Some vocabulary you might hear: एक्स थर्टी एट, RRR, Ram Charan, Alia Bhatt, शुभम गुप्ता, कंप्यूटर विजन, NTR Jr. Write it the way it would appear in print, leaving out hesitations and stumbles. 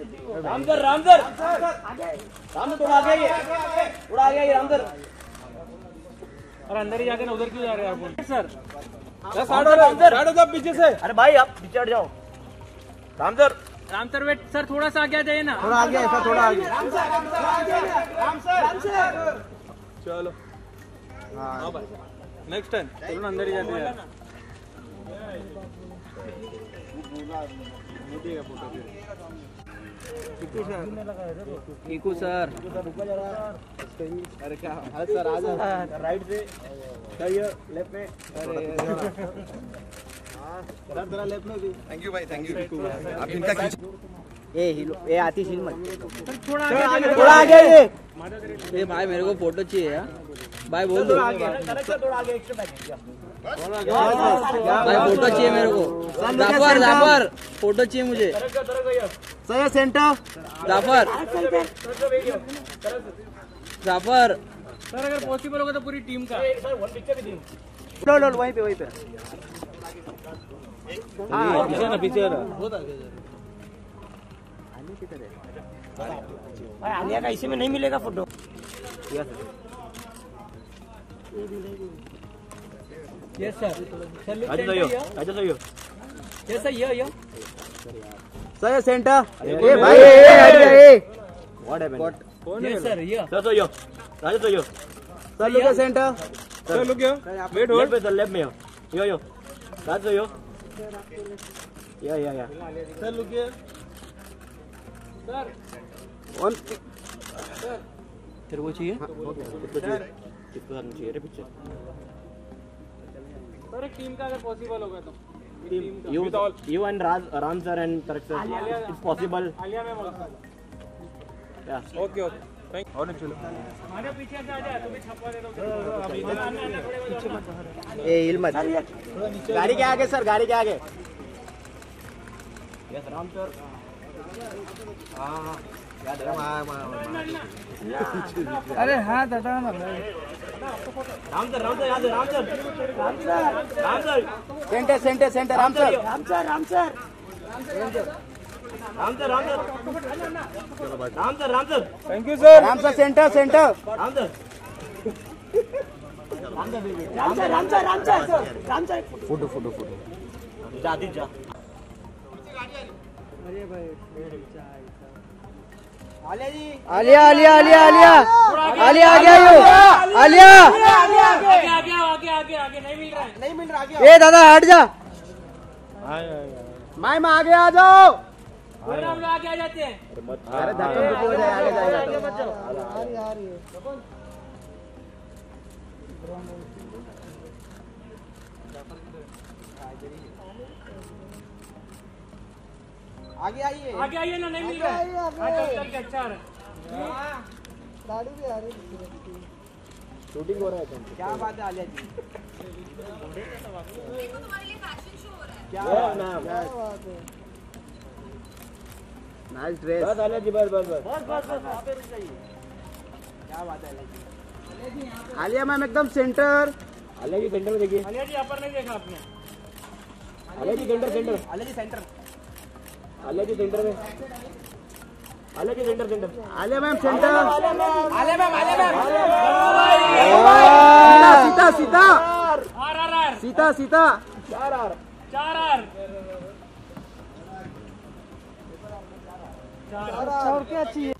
रामधर रामधर रामधर उड़ा गया, उड़ा गया ये रामधर। और अंदर ही जाके ना उधर क्यों जा रहे हैं आप सर? साढ़ो साहब पीछे से। अरे भाई आप पीछे हट जाओ। रामधर रामधर वेट सर थोड़ा सा आगे आ जाइए ना। थोड़ा आगे सर, थोड़ा आगे। चलो हाँ नेक्स्ट टाइम चलो ना अंदर ही जाते हैं। कीकू सर अरे क्या हाल सर? आज राइट से लेफ्ट में। अरे लेफ्ट में भी। थैंक यू भाई, थैंक यू। आप इनका ए आतिश हिल थोड़ा आगे, थोड़ा आगे। भाई मेरे को फोटो चाहिए भाई, बोल दो भाई फोटो चाहिए मेरे को। दाफर दाफर फोटो चाहिए मुझे। सर सेंटर दाफर दाफर सर अगर पॉसिबल होगा तो पूरी टीम का सर वहीं पे ना पीछे आलिया का इसी में नहीं मिलेगा photo. Yes sir yes sir yo yo sir centre ए भाई ए व्हाट हैपेंड कौन है सर? यो सर यो राजा तो यो सर लुक है सेंटर सर लुक यो वेट होल्ड पे द लेफ्ट में यो यो राजा तो यो या सर लुक है सर वन सर तेरे को चाहिए कितना चाहिए रे पिक्चर सर? एक टीम का अगर पॉसिबल होगा तो you and Raj Ram sir and तरक सर इट्स पॉसिबल। आलिया में ओके ओके थैंक यू। और चलो हमारे पीछे से आ जा, तुम्हें छपवा दे दो। ए हिल मत, गाड़ी के आगे सर, गाड़ी के आगे। यस राम सर हां याद रहा। अरे हां दादा रामसर रामसर याद रामसर रामसर रामसर सेंटर सेंटर सेंटर रामसर रामसर रामसर रामसर रामसर रामसर रामसर थैंक यू सर रामसर सेंटर सेंटर रामसर रामसर रामसर रामसर रामसर फोटो फोटो फोटो जा दी जा। अरे भाई आलिया जी आलिया आलिया आलिया आलिया आलिया आ गया यो आलिया आगे आगे आगे आगे नहीं मिल रहा है, नहीं मिल रहा आगे। ए दादा हट जा माय माँ आगे आ जाओ। अरे हम लोग आगे आ जाते हैं। अरे धक्का मुक्की हो जाए, आगे जाए आगे मत जाओ। आगे आइए ना, नहीं मिल रहा है। अच्छा गाड़ी भी आ रही है, शूटिंग हो रहा है। क्या बात है आलिया जी, देखो तुम्हारे लिए फैशन शो हो रहा है। क्या बात है, नाइस ड्रेस। बस आलिया जी बस बस बस बस बस आप रुक जाइए। क्या बात है आलिया जी, आलिया मैम एकदम सेंटर। आलिया जी सेंटर में देखिए। आलिया जी यहाँ पर नहीं देखा आपने। Alia ji centre centre Alia ji centre Alia ji centre में Alia ji centre centre Alia ma'am centre Alia ma'am Alia ma'am Sita Sita आर आर आर सीता सीता चार आर चार आर चार आर। क्या चाहिए?